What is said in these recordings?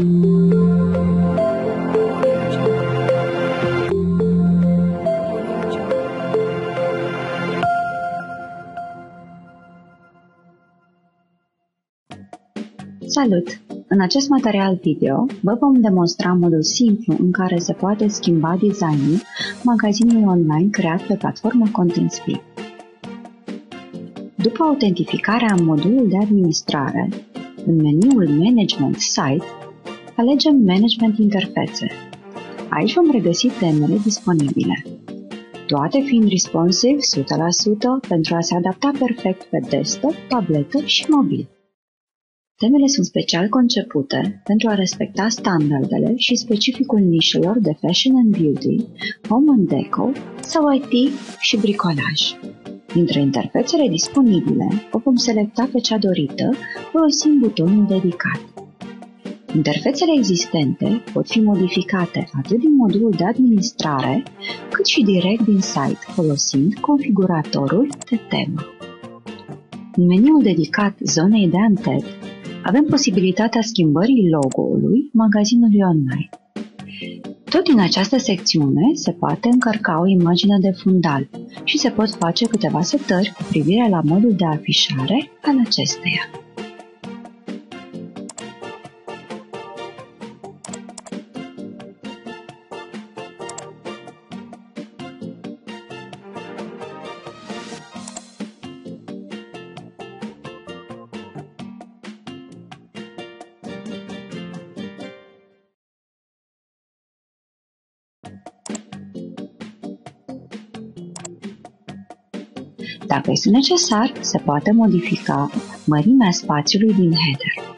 Salut! În acest material video vă vom demonstra modul simplu în care se poate schimba designul magazinului online creat pe platforma ContentSpeed. După autentificarea în modulul de administrare, în meniul Management Site, alegem Management Interfețe. Aici vom regăsi temele disponibile, toate fiind responsive 100% pentru a se adapta perfect pe desktop, tabletă și mobil. Temele sunt special concepute pentru a respecta standardele și specificul nișelor de Fashion and Beauty, Home and Deco sau IT și bricolaj. Dintre interfețele disponibile, o vom selecta pe cea dorită, folosind butonul dedicat. Interfețele existente pot fi modificate atât din modulul de administrare, cât și direct din site, folosind configuratorul de temă. În meniul dedicat zonei de antet, avem posibilitatea schimbării logo-ului magazinului online. Tot din această secțiune se poate încărca o imagine de fundal și se pot face câteva setări cu privire la modul de afișare al acesteia. Dacă este necesar, se poate modifica mărimea spațiului din header.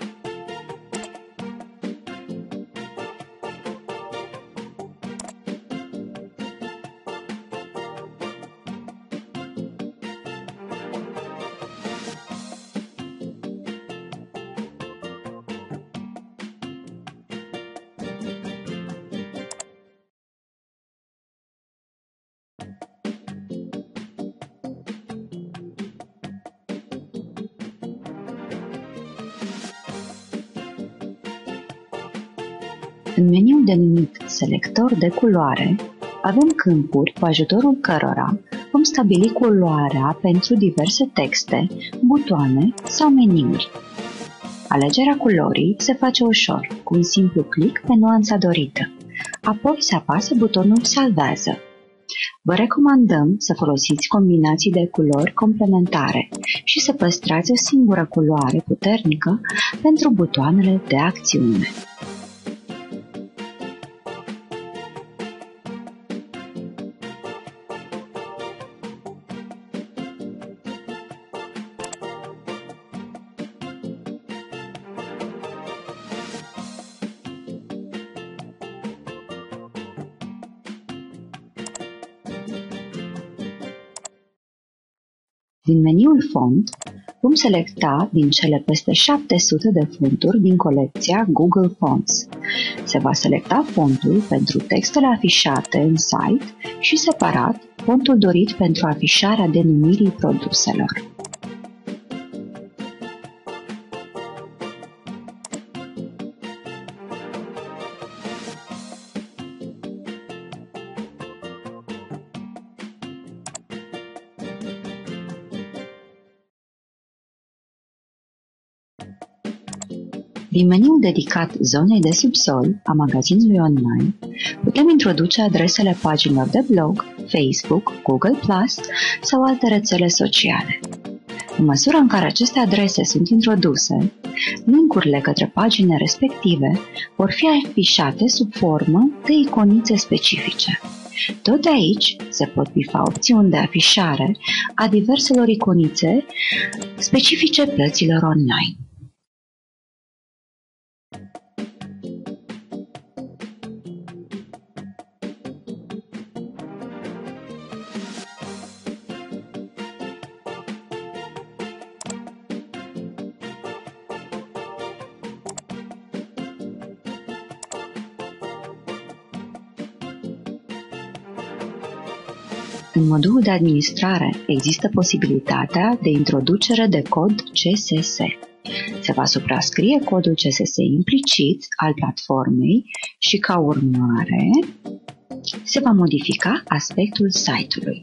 În meniul denumit Selector de culoare, avem câmpuri cu ajutorul cărora vom stabili culoarea pentru diverse texte, butoane sau meniuri. Alegerea culorii se face ușor, cu un simplu clic pe nuanța dorită, apoi se apasă butonul Salvează. Vă recomandăm să folosiți combinații de culori complementare și să păstrați o singură culoare puternică pentru butoanele de acțiune. Din meniul Font, vom selecta din cele peste 700 de fonturi din colecția Google Fonts. Se va selecta fontul pentru textele afișate în site și, separat, fontul dorit pentru afișarea denumirii produselor. Din meniul dedicat zonei de subsol a magazinului online, putem introduce adresele paginilor de blog, Facebook, Google Plus sau alte rețele sociale. În măsura în care aceste adrese sunt introduse, link-urile către paginile respective vor fi afișate sub formă de iconițe specifice. Tot de aici se pot bifa opțiuni de afișare a diverselor iconițe specifice plăților online. În modulul de administrare există posibilitatea de introducere de cod CSS. Se va suprascrie codul CSS implicit al platformei și, ca urmare, se va modifica aspectul site-ului.